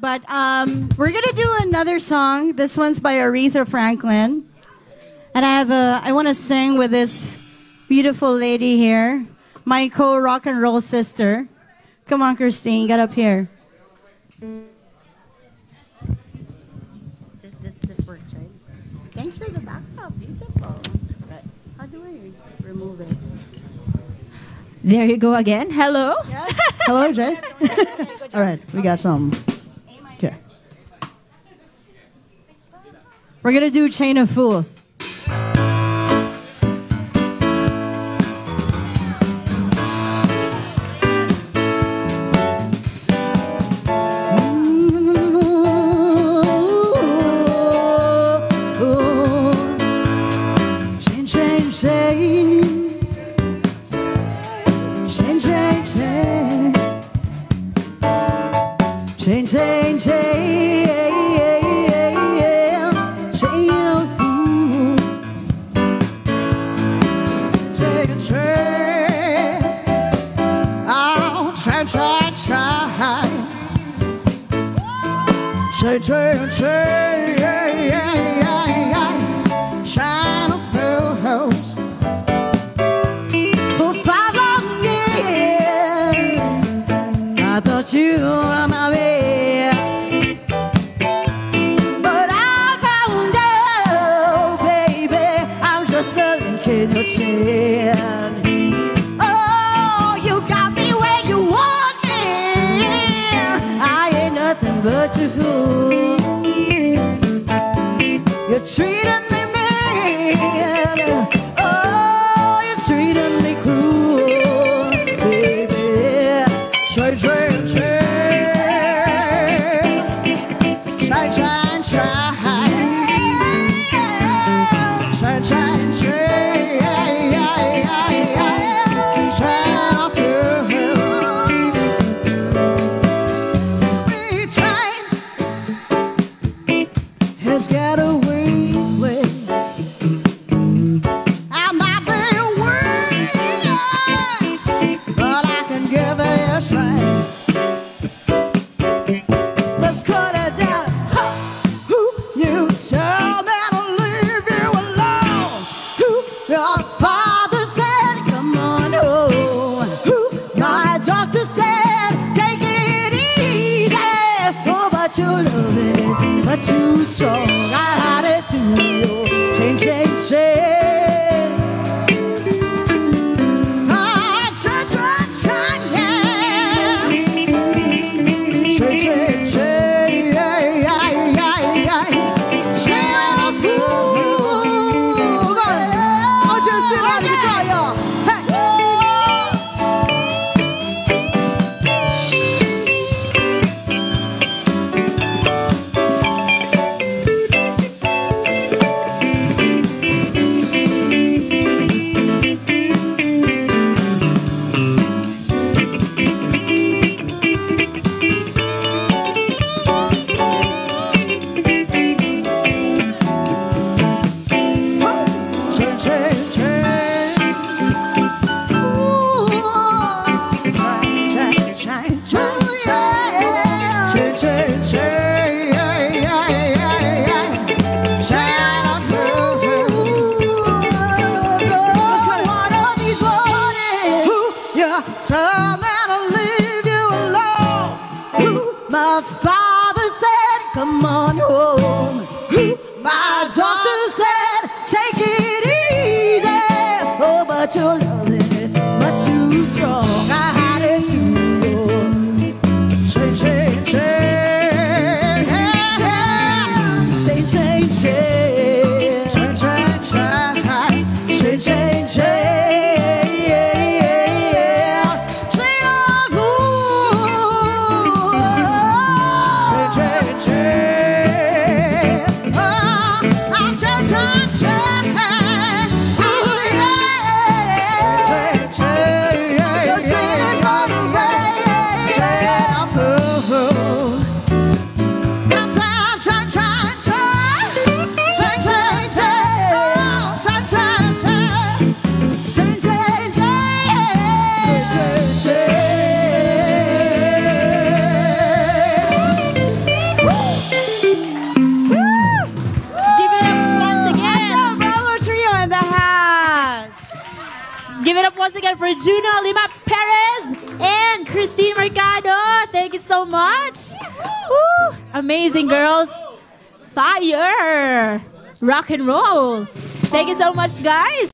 But we're gonna do another song. This one's by Aretha Franklin, and I want to sing with this beautiful lady here, my co-rock and roll sister. Come on, Christine, get up here. This works, right? Thanks for the backdrop, beautiful. How do I remove it? There you go again. Hello. Yes. Hello, Jay. All right, we got some. Okay. We're gonna do Chain of Fools. Give it up once again for Juno Lima Perez and Christine Mercado. Thank you so much. Woo. Amazing girls. Fire. Rock and roll. Thank you so much, guys.